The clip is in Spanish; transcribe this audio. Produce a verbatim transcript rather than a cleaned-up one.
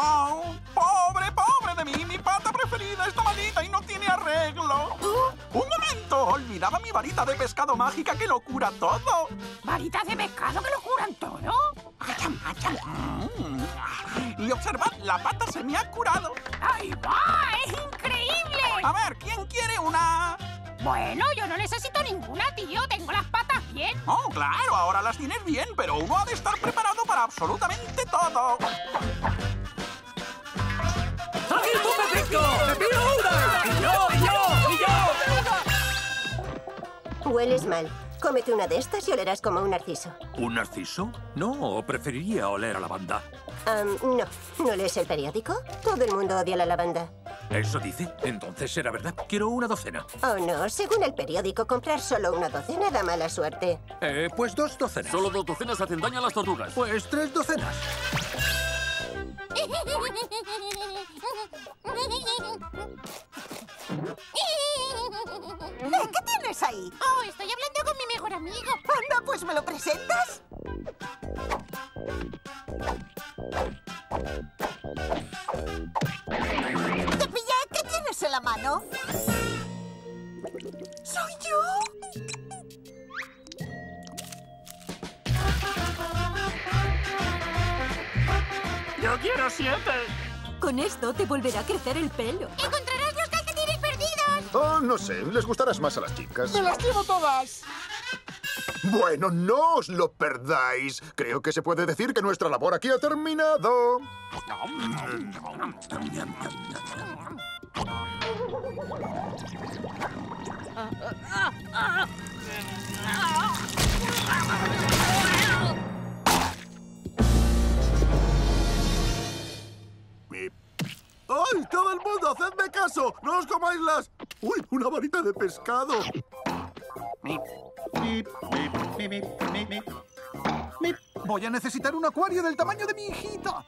¡Oh, pobre, pobre de mí! ¡Mi pata preferida está malita y no tiene arreglo! ¡Un momento! ¡Olvidaba mi varita de pescado mágica que lo cura todo! ¿Varitas de pescado que lo curan todo? ¡Acham, acham! Y observad, la pata se me ha curado. ¡Ahí va! ¡Es increíble! A ver, ¿quién quiere una...? Bueno, yo no necesito ninguna, tío. Tengo las patas bien. Oh, claro, ahora las tienes bien, pero uno ha de estar preparado para absolutamente todo. ¡Aquí tú, Pepito! ¡Pepito una! ¡Y yo, y yo, y yo! Hueles mal. Cómete una de estas y olerás como un narciso. ¿Un narciso? No, preferiría oler a lavanda. Um, no. ¿No lees el periódico? Todo el mundo odia la lavanda. ¿Eso dice? Entonces será verdad. Quiero una docena. Oh, no. Según el periódico, comprar solo una docena da mala suerte. Eh, pues dos docenas. Solo dos docenas hacen daño a las tortugas. Pues tres docenas. ¿Qué tienes ahí? Oh, estoy hablando con mi mejor amigo. Anda, pues me lo presentas. Cepilla, ¿qué tienes en la mano? ¡Soy yo! ¡Yo quiero siete! Con esto te volverá a crecer el pelo. ¡Encontrarás los calcetines perdidos! Oh, no sé. Les gustarás más a las chicas. ¡Me las llevo todas! Bueno, no os lo perdáis. Creo que se puede decir que nuestra labor aquí ha terminado. ¡Ay, todo el mundo, hacedme caso! ¡No os comáis las! ¡Uy, una varita de pescado! Voy a necesitar un acuario del tamaño de mi hijita.